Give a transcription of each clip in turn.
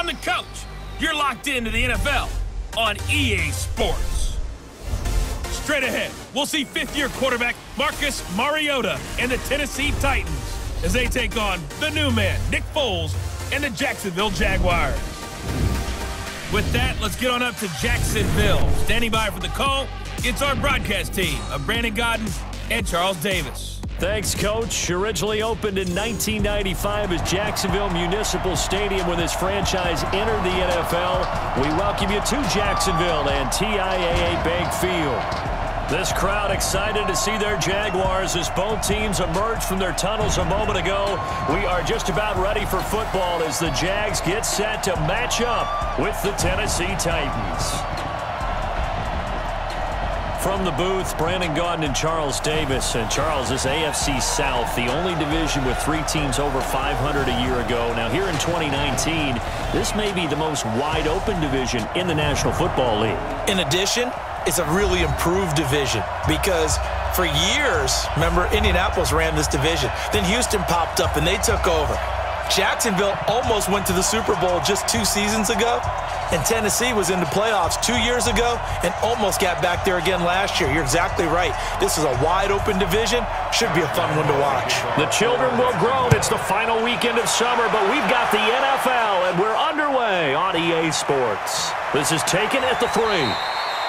I'm the coach. You're locked into the NFL on EA Sports. Straight ahead, we'll see fifth-year quarterback Marcus Mariota and the Tennessee Titans as they take on the new man, Nick Foles, and the Jacksonville Jaguars. With that, let's get on up to Jacksonville. Standing by for the call, it's our broadcast team of Brandon Gaunt and Charles Davis. Thanks, Coach. Originally opened in 1995 as Jacksonville Municipal Stadium when this franchise entered the NFL. We welcome you to Jacksonville and TIAA Bank Field. This crowd excited to see their Jaguars as both teams emerged from their tunnels a moment ago. We are just about ready for football as the Jags get set to match up with the Tennessee Titans. From the booth, Brandon Gaunt and Charles Davis. And Charles, this AFC South, the only division with three teams over 500 a year ago. Now here in 2019, this may be the most wide-open division in the National Football League. In addition, it's a really improved division because for years, remember, Indianapolis ran this division. Then Houston popped up and they took over. Jacksonville almost went to the Super Bowl just 2 seasons ago. And Tennessee was in the playoffs 2 years ago and almost got back there again last year. You're exactly right. This is a wide-open division. Should be a fun one to watch. The children will groan. It's the final weekend of summer, but we've got the NFL, and we're underway on EA Sports. This is taken at the 3.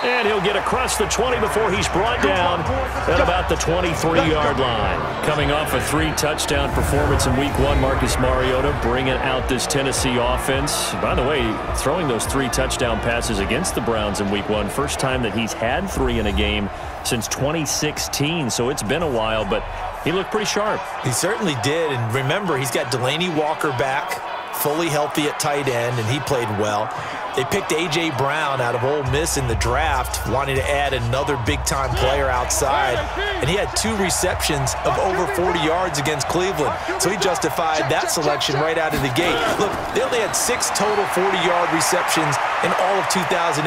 And he'll get across the 20 before he's brought down at about the 23-yard line. Coming off a 3-touchdown performance in Week 1, Marcus Mariota bringing out this Tennessee offense. By the way, throwing those 3 touchdown passes against the Browns in Week 1, first time that he's had 3 in a game since 2016, so it's been a while, but he looked pretty sharp. He certainly did, and remember, he's got Delaney Walker back, fully healthy at tight end, and he played well. They picked A.J. Brown out of Ole Miss in the draft, wanting to add another big-time player outside. And he had 2 receptions of over 40 yards against Cleveland, so he justified that selection right out of the gate. Look, they only had 6 total 40-yard receptions in all of 2018.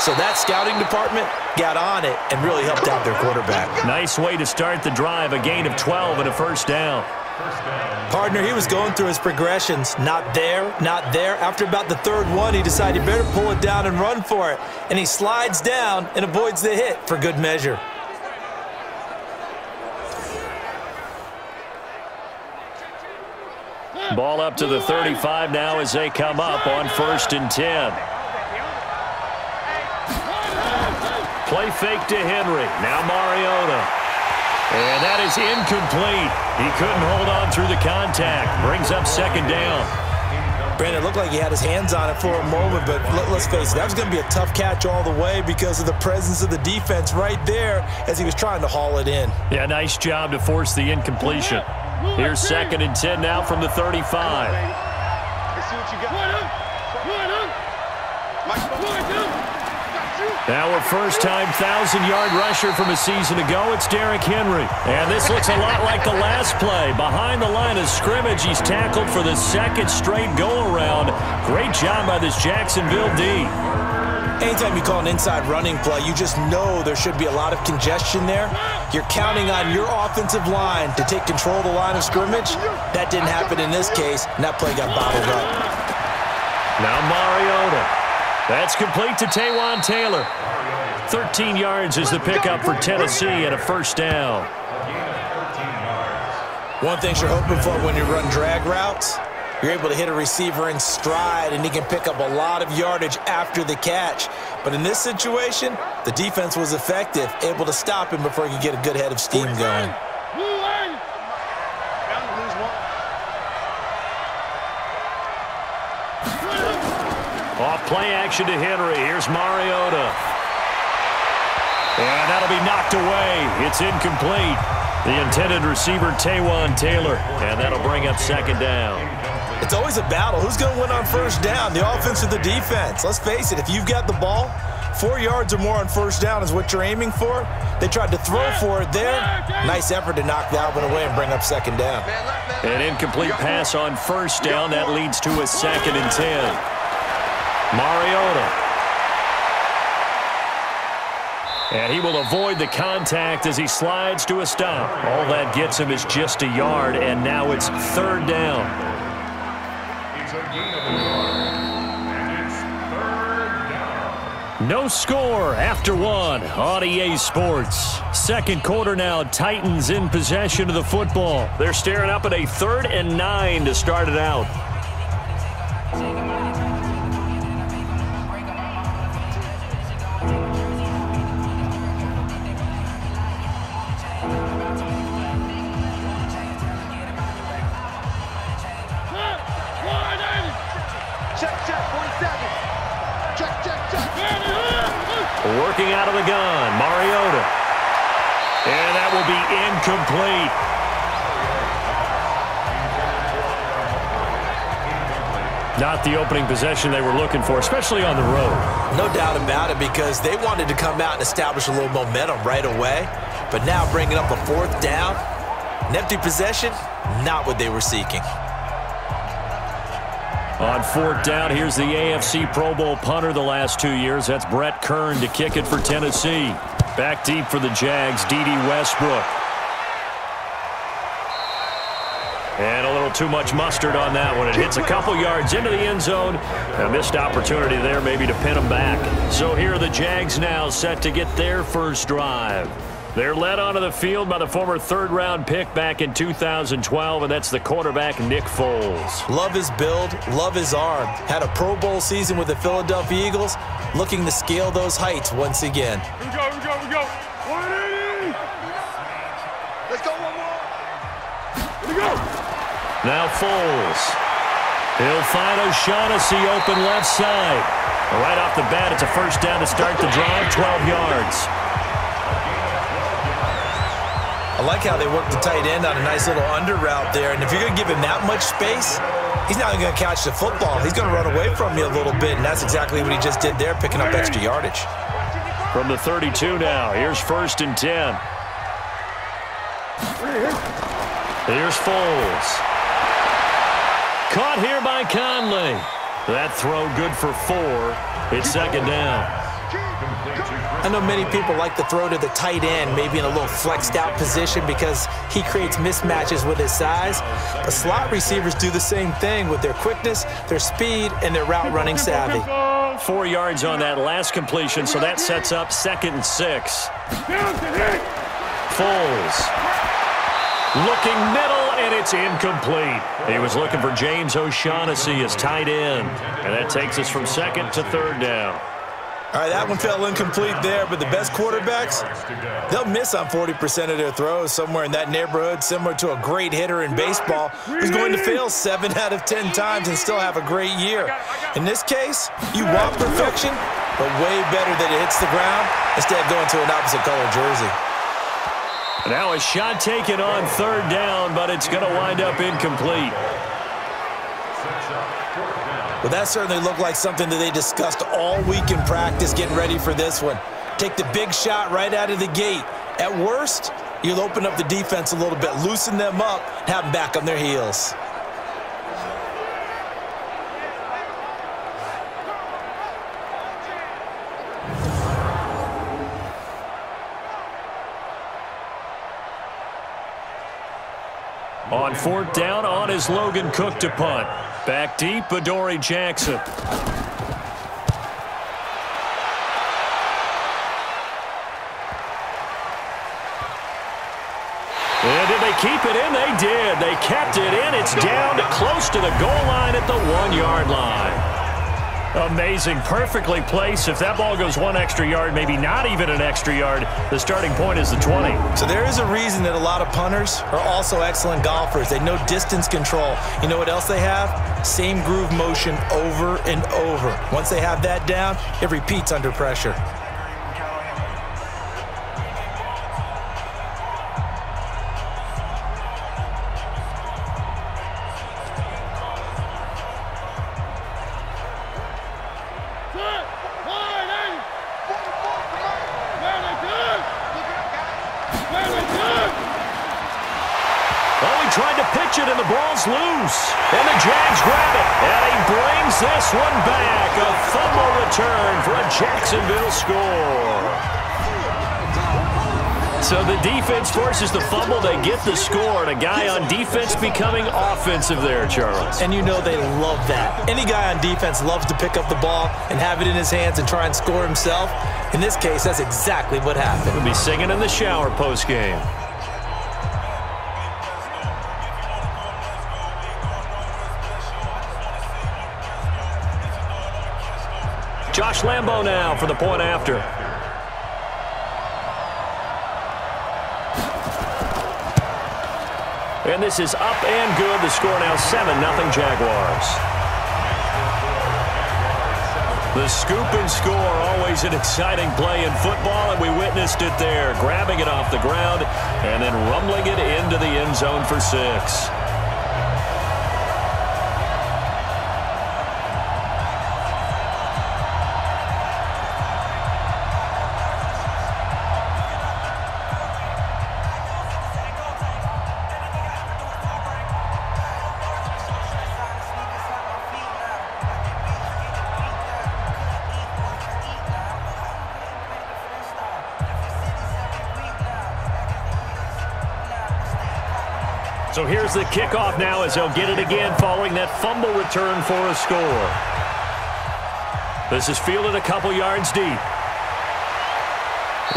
So that scouting department got on it and really helped out their quarterback. Nice way to start the drive, a gain of 12 and a first down. Partner, he was going through his progressions. Not there, not there. After about the 3rd one, he decided he better pull it down and run for it. And he slides down and avoids the hit for good measure. Ball up to the 35 now as they come up on 1st and 10. Play fake to Henry. Now Mariota. And that is incomplete. He couldn't hold on through the contact. Brings up 2nd down. Brandon, it looked like he had his hands on it for a moment, but let's face it, that was going to be a tough catch all the way because of the presence of the defense right there as he was trying to haul it in. Yeah, nice job to force the incompletion. Here's 2nd and 10 now from the 35. Now a first-time 1,000-yard rusher from a season ago. It's Derrick Henry. And this looks a lot like the last play. Behind the line of scrimmage, he's tackled for the 2nd straight go-around. Great job by this Jacksonville D. Anytime you call an inside running play, you just know there should be a lot of congestion there. You're counting on your offensive line to take control of the line of scrimmage. That didn't happen in this case, and that play got bottled up. Now Mariota. That's complete to Taewon Taylor. 13 yards is the pickup for Tennessee and a 1st down. One thing you're hoping for when you run drag routes, you're able to hit a receiver in stride, and he can pick up a lot of yardage after the catch. But in this situation, the defense was effective, able to stop him before he could get a good head of steam going. Off play action to Henry. Here's Mariota. And that'll be knocked away. It's incomplete. The intended receiver, Taewon Taylor. And that'll bring up 2nd down. It's always a battle. Who's going to win on 1st down, the offense or the defense? Let's face it, if you've got the ball, 4 yards or more on 1st down is what you're aiming for. They tried to throw for it there. Nice effort to knock that one away and bring up 2nd down. An incomplete pass on 1st down. That leads to a 2nd and 10. Mariota. And he will avoid the contact as he slides to a stop. All that gets him is just a yard, and now it's 3rd down. No score after one on EA Sports. Second quarter now, Titans in possession of the football. They're staring up at a 3rd and 9 to start it out. Working out of the gun, Mariota. And that will be incomplete. Not the opening possession they were looking for, especially on the road. No doubt about it, because they wanted to come out and establish a little momentum right away. But now bringing up a 4th down, an empty possession, not what they were seeking. On 4th down, here's the AFC Pro Bowl punter the last 2 years. That's Brett Kern to kick it for Tennessee. Back deep for the Jags, Dede Westbrook. And a little too much mustard on that one. It hits a couple yards into the end zone. A missed opportunity there maybe to pin them back. So here are the Jags now set to get their first drive. They're led onto the field by the former 3rd-round pick back in 2012, and that's the quarterback, Nick Foles. Love his build, love his arm. Had a Pro Bowl season with the Philadelphia Eagles, looking to scale those heights once again. Here we go, here we go, here we go. 180! Let's go one more. Here we go. Now Foles. He'll find O'Shaughnessy open left side. Right off the bat, it's a 1st down to start the drive, 12 yards. I like how they worked the tight end on a nice little under route there. And if you're going to give him that much space, he's not even going to catch the football. He's going to run away from you a little bit, and that's exactly what he just did there, picking up extra yardage. From the 32 now, here's 1st and 10. Here's Foles. Caught here by Conley. That throw good for 4. It's 2nd down. I know many people like to throw to the tight end, maybe in a little flexed out position because he creates mismatches with his size. But slot receivers do the same thing with their quickness, their speed, and their route running savvy. 4 yards on that last completion, so that sets up 2nd and 6. Foles. Looking middle, and it's incomplete. He was looking for James O'Shaughnessy as tight end. And that takes us from 2nd to 3rd down. All right, that one fell incomplete there, but the best quarterbacks, they'll miss on 40% of their throws, somewhere in that neighborhood, similar to a great hitter in baseball who's going to fail 7 out of 10 times and still have a great year. In this case, you want perfection, but way better that it hits the ground instead of going to an opposite color jersey. Now a shot taken on 3rd down, but it's going to wind up incomplete. Well, that certainly looked like something that they discussed all week in practice getting ready for this one. Take the big shot right out of the gate. At worst, you'll open up the defense a little bit, loosen them up, have them back on their heels. On 4th down, on is Logan Cook to punt. Back deep, Adoree Jackson. And did they keep it in? They did. They kept it in. It's down to close to the goal line at the 1-yard line. Amazing. Perfectly placed. If that ball goes 1 extra yard, maybe not even an extra yard, the starting point is the 20. So there is a reason that a lot of punters are also excellent golfers. They know distance control. You know what else they have? Same groove motion over and over. Once they have that down, it repeats under pressure. And the Jags grab it, and he brings this one back. A fumble return for a Jacksonville score. So the defense forces the fumble. They get the score. And a guy on defense becoming offensive there, Charles. And you know they love that. Any guy on defense loves to pick up the ball and have it in his hands and try and score himself. In this case, that's exactly what happened. We'll be singing in the shower post-game. Josh Lambo now for the point after. And this is up and good. The score now 7-0 Jaguars. The scoop and score, always an exciting play in football, and we witnessed it there, grabbing it off the ground and then rumbling it into the end zone for 6. So here's the kickoff now as they'll get it again following that fumble return for a score. This is fielded a couple yards deep.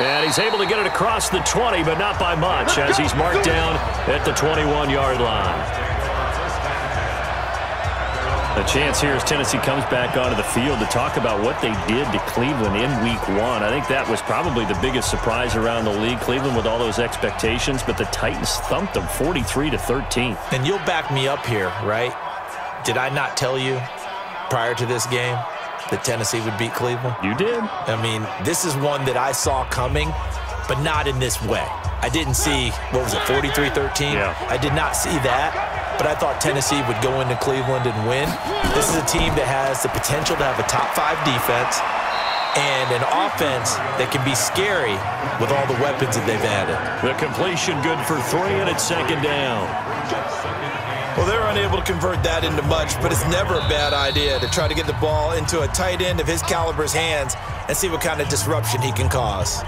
And he's able to get it across the 20, but not by much, as he's marked down at the 21-yard line. The chance here as Tennessee comes back onto the field to talk about what they did to Cleveland in Week 1. I think that was probably the biggest surprise around the league. Cleveland with all those expectations, but the Titans thumped them 43-13. And you'll back me up here, right? Did I not tell you prior to this game that Tennessee would beat Cleveland? You did. I mean, this is one that I saw coming, but not in this way. I didn't see, what was it, 43-13? Yeah. I did not see that. But I thought Tennessee would go into Cleveland and win. This is a team that has the potential to have a top-5 defense and an offense that can be scary with all the weapons that they've added. The completion good for 3, and it's 2nd down. Well, they're unable to convert that into much, but it's never a bad idea to try to get the ball into a tight end of his caliber's hands and see what kind of disruption he can cause.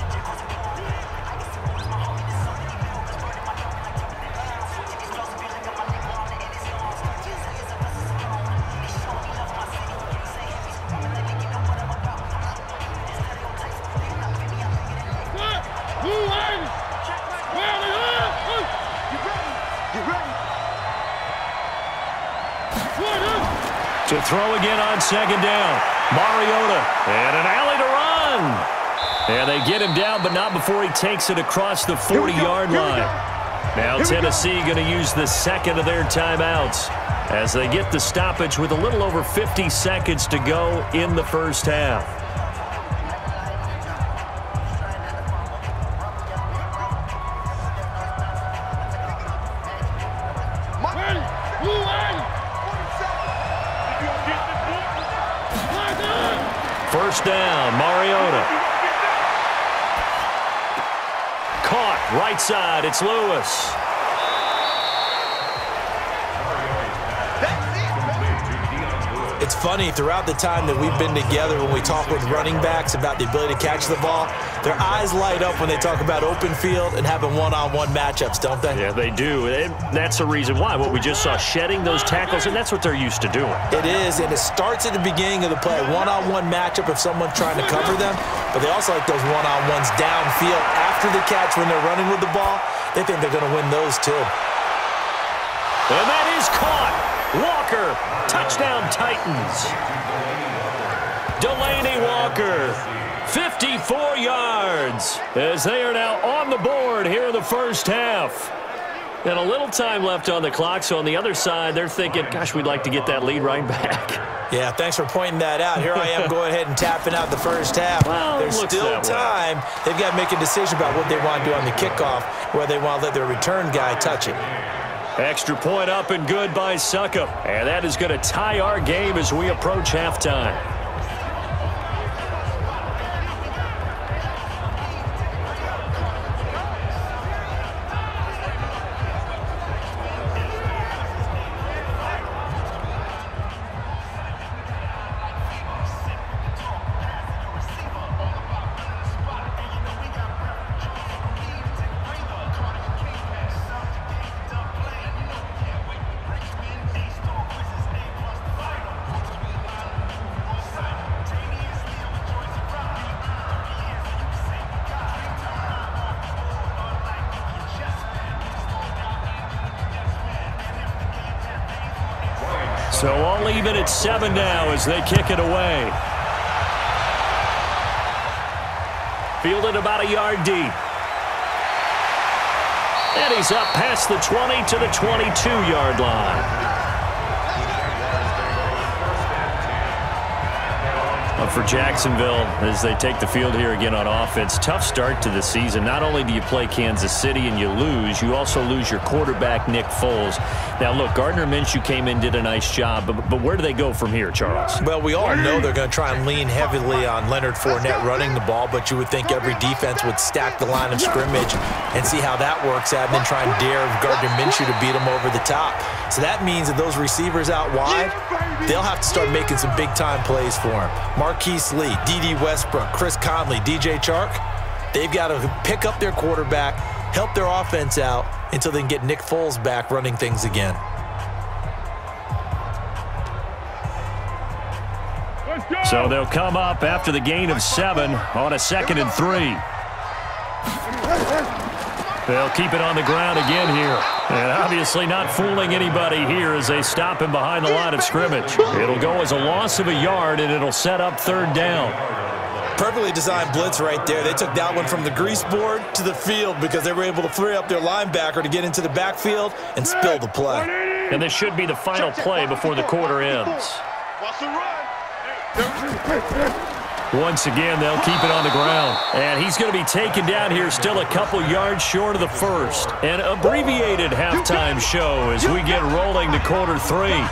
To throw again on 2nd down. Mariota, and an alley to run. And they get him down, but not before he takes it across the 40-yard line. Now Tennessee going to use the 2nd of their timeouts as they get the stoppage with a little over 50 seconds to go in the first half. Down, Mariota. Caught, right side, it's Lewis. It's funny, throughout the time that we've been together, when we talk with running backs about the ability to catch the ball, their eyes light up when they talk about open field and having one-on-one matchups, don't they? Yeah, they do. And that's the reason why. What we just saw, shedding those tackles, and that's what they're used to doing. It is, and it starts at the beginning of the play. One-on-one matchup of someone trying to cover them, but they also like those one-on-ones downfield after the catch when they're running with the ball. They think they're going to win those, too. And that is caught. Walker, touchdown Titans. Delaney Walker. 54 yards as they are now on the board here in the first half. And a little time left on the clock, so on the other side, they're thinking, gosh, we'd like to get that lead right back. Yeah, thanks for pointing that out. Here I am going ahead and tapping out the first half. Well, there's still time. They've got to make a decision about what they want to do on the kickoff, whether they want to let their return guy touch it. Extra point up and good by Succop. And that is going to tie our game as we approach halftime. So we'll leave it at 7 now as they kick it away. Fielded about a yard deep. And he's up past the 20 to the 22-yard line. But for Jacksonville, as they take the field here again on offense, tough start to the season. Not only do you play Kansas City and you lose, you also lose your quarterback, Nick Foles. Now, look, Gardner Minshew came in, did a nice job, but where do they go from here, Charles? Well, we all know they're going to try and lean heavily on Leonard Fournette running the ball, but you would think every defense would stack the line of scrimmage and see how that works out and then try and dare Gardner Minshew to beat him over the top. So that means that those receivers out wide, they'll have to start making some big-time plays for him. Marquise Lee, Dede Westbrook, Chris Conley, D.J. Chark, they've got to pick up their quarterback, help their offense out, until they can get Nick Foles back running things again. So they'll come up after the gain of 7 on a 2nd and 3. They'll keep it on the ground again here. And obviously not fooling anybody here as they stop him behind the line of scrimmage. It'll go as a loss of a yard, and it'll set up 3rd down. Perfectly designed blitz right there. They took that one from the grease board to the field because they were able to free up their linebacker to get into the backfield and spill the play. And this should be the final play before the quarter ends. Once again, they'll keep it on the ground. And he's going to be taken down here, still a couple yards short of the first. An abbreviated halftime show as we get rolling to quarter 3.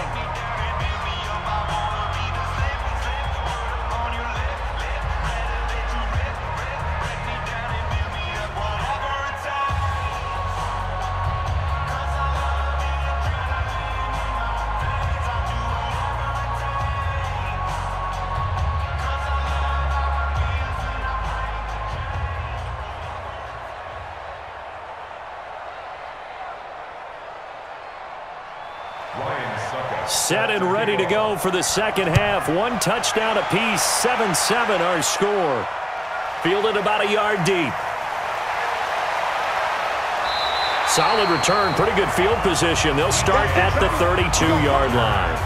Set and ready to go for the second half. 1 touchdown apiece, 7-7 our score. Fielded about a yard deep. Solid return, pretty good field position. They'll start at the 32-yard line.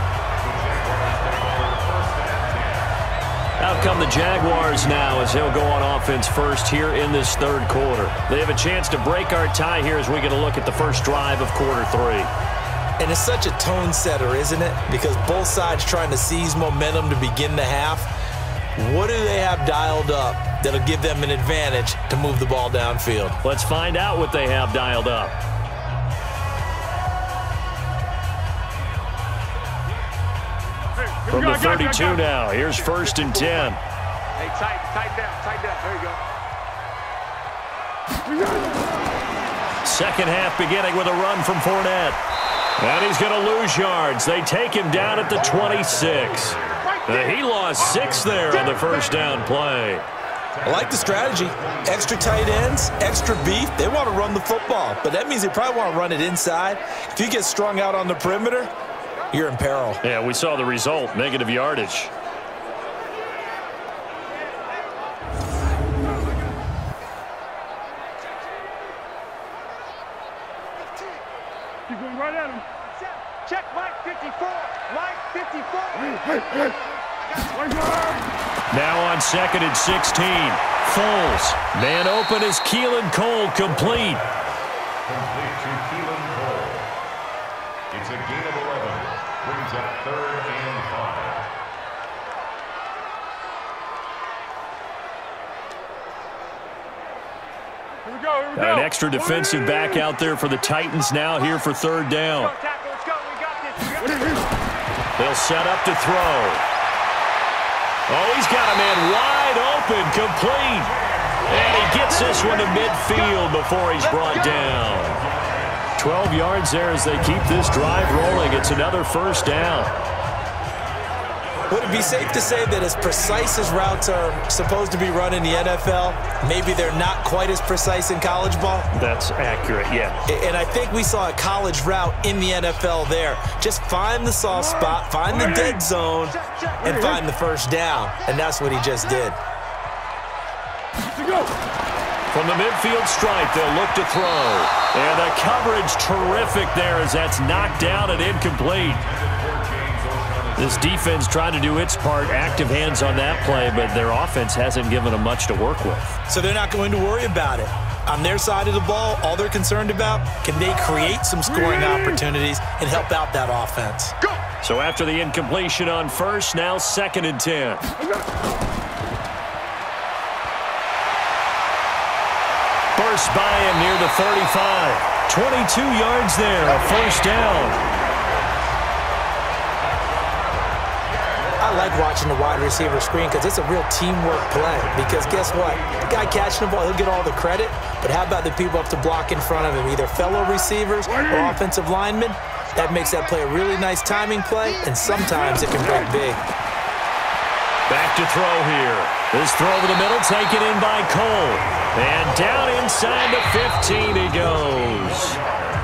Out come the Jaguars now as they'll go on offense first here in this 3rd quarter. They have a chance to break our tie here as we get a look at the first drive of quarter 3. And it's such a tone setter, isn't it? Because both sides trying to seize momentum to begin the half. What do they have dialed up that'll give them an advantage to move the ball downfield? Let's find out what they have dialed up. From the 32 now, here's 1st and 10. Hey, tight down, there you go. Second half beginning with a run from Fournette. And he's going to lose yards. They take him down at the 26. He lost 6 there on the 1st down play. I like the strategy. Extra tight ends, extra beef. They want to run the football, but that means they probably want to run it inside. If you get strung out on the perimeter, you're in peril. Yeah, we saw the result, negative yardage. Now on 2nd and 16, Foles. Man open is Keelan Cole, complete. Complete to Keelan Cole. It's a gain of 11. Brings up 3rd and 5. Here we go, here we go. An extra defensive back out there for the Titans now here for 3rd down. They'll set up to throw. Oh, he's got a man wide open, complete. And he gets this one to midfield before he's brought down. 12 yards there as they keep this drive rolling. It's another 1st down. Would it be safe to say that as precise as routes are supposed to be run in the NFL, maybe they're not quite as precise in college ball? That's accurate, yeah. And I think we saw a college route in the NFL there. Just find the soft spot, find the dead zone, and find the 1st down. And that's what he just did. From the midfield stripe, they'll look to throw. And the coverage terrific there as that's knocked down and incomplete. This defense trying to do its part, active hands on that play, but their offense hasn't given them much to work with. So they're not going to worry about it. On their side of the ball, all they're concerned about, can they create some scoring opportunities and help out that offense? Go. So after the incompletion on first, now 2nd and 10. Burst by him near the 35. 22 yards there, a first down. I like watching the wide receiver screen because it's a real teamwork play. Because guess what? The guy catching the ball, he'll get all the credit. But how about the people up the block in front of him, either fellow receivers or offensive linemen? That makes that play a really nice timing play, and sometimes it can break big. Back to throw here. This throw over the middle, taken in by Cole. And down inside the 15 he goes.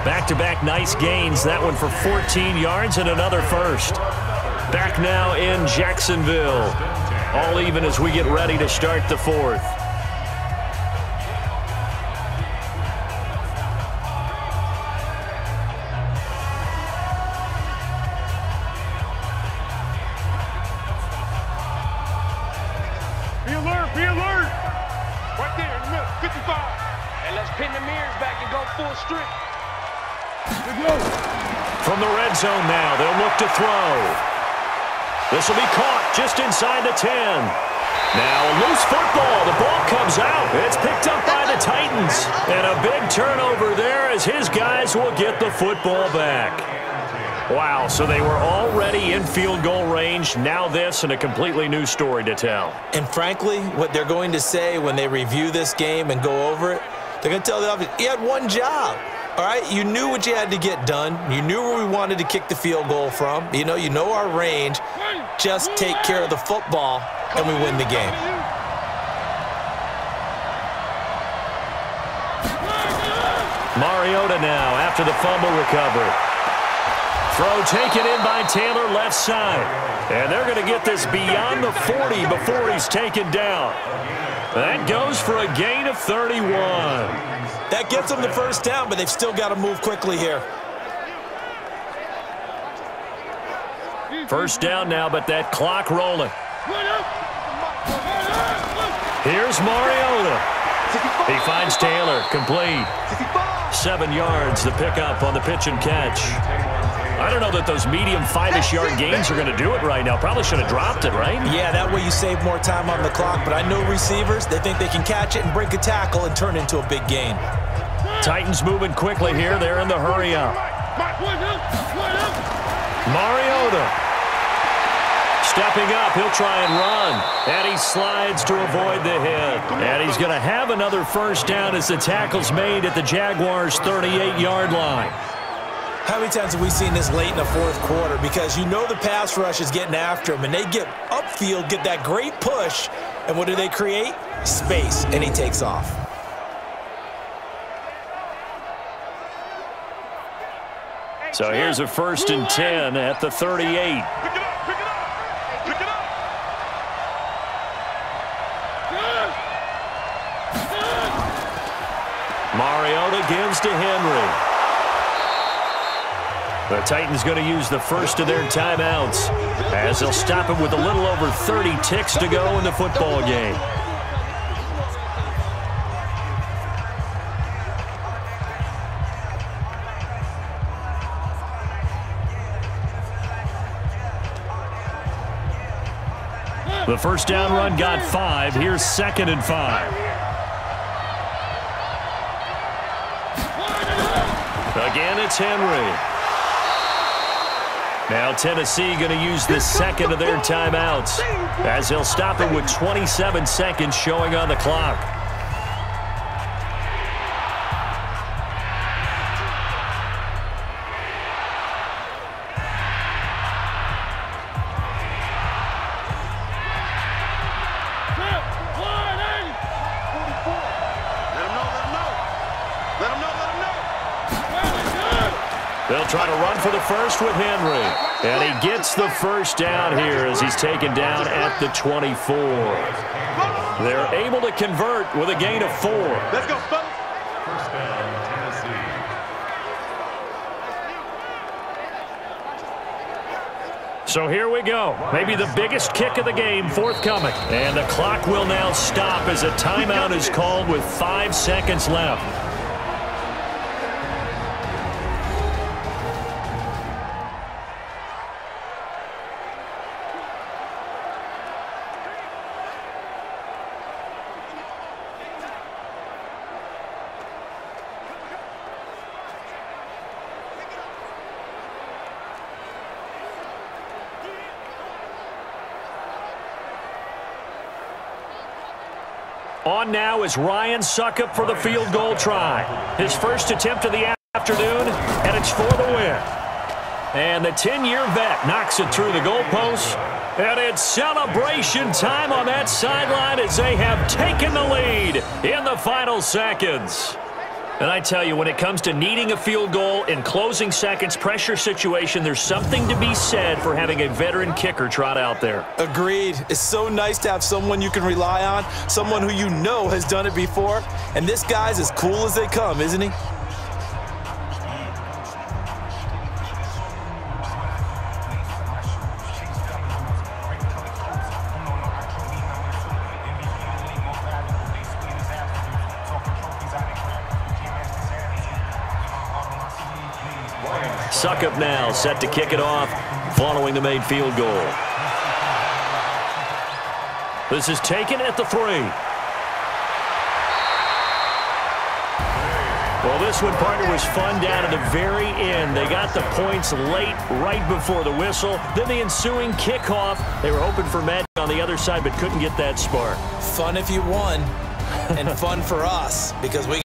Back-to-back nice gains. That one for 14 yards and another first. Back now in Jacksonville. All even as we get ready to start the fourth. Be alert, be alert! Right there in the middle, 55. And let's pin the mirrors back and go full strength. Good move. From the red zone now, they'll look to throw. This will be caught just inside the 10. Now a loose football. The ball comes out. It's picked up by the Titans. And a big turnover there as his guys will get the football back. Wow, so they were already in field goal range. Now this and a completely new story to tell. And frankly, what they're going to say when they review this game and go over it, they're going to tell the offense, you had one job. All right, you knew what you had to get done. You knew where we wanted to kick the field goal from. You know our range. Just take care of the football, and we win the game. Mariota now after the fumble recovery. Throw taken in by Taylor left side. And they're going to get this beyond the 40 before he's taken down. That goes for a gain of 31. That gets them the first down, but they've still got to move quickly here. First down now, but that clock rolling. Here's Mariota. He finds Taylor, complete. 7 yards, the pickup on the pitch and catch. I don't know that those medium 5-ish yard gains are going to do it right now. Probably should have dropped it, right? Yeah, that way you save more time on the clock. But I know receivers, they think they can catch it and break a tackle and turn into a big gain. Titans moving quickly here. They're in the hurry up. Mariota. Stepping up, he'll try and run. And he slides to avoid the hit. And he's going to have another first down as the tackle's made at the Jaguars' 38-yard line. How many times have we seen this late in the fourth quarter? Because you know the pass rush is getting after him, and they get upfield, get that great push, and what do they create? Space, and he takes off. So here's a 1st and 10 at the 38. Pick it up, pick it up, pick it up. Mariota gives to Henry. The Titans going to use the first of their timeouts as they'll stop it with a little over 30 ticks to go in the football game. The first down run got 5. Here's 2nd and 5. Again, it's Henry. Now Tennessee going to use the second of their timeouts as they'll stop it with 27 seconds showing on the clock. First with Henry, and he gets the first down here as he's taken down at the 24. They're able to convert with a gain of 4. Let's go, fellas. First down, Tennessee. So here we go. Maybe the biggest kick of the game forthcoming. And the clock will now stop as a timeout is called with 5 seconds left. On now is Ryan Succop for the field goal try. His first attempt of the afternoon, and it's for the win. And the 10-year vet knocks it through the goalpost. And it's celebration time on that sideline as they have taken the lead in the final seconds. And I tell you, when it comes to needing a field goal in closing seconds, pressure situation, there's something to be said for having a veteran kicker trot out there. Agreed. It's so nice to have someone you can rely on, someone who you know has done it before. And this guy's as cool as they come, isn't he? Succop now set to kick it off following the made field goal. This is taken at the 3. Well, this one, partner, was fun down at the very end. They got the points late right before the whistle. Then the ensuing kickoff. They were hoping for magic on the other side but couldn't get that spark. Fun if you won and fun for us because we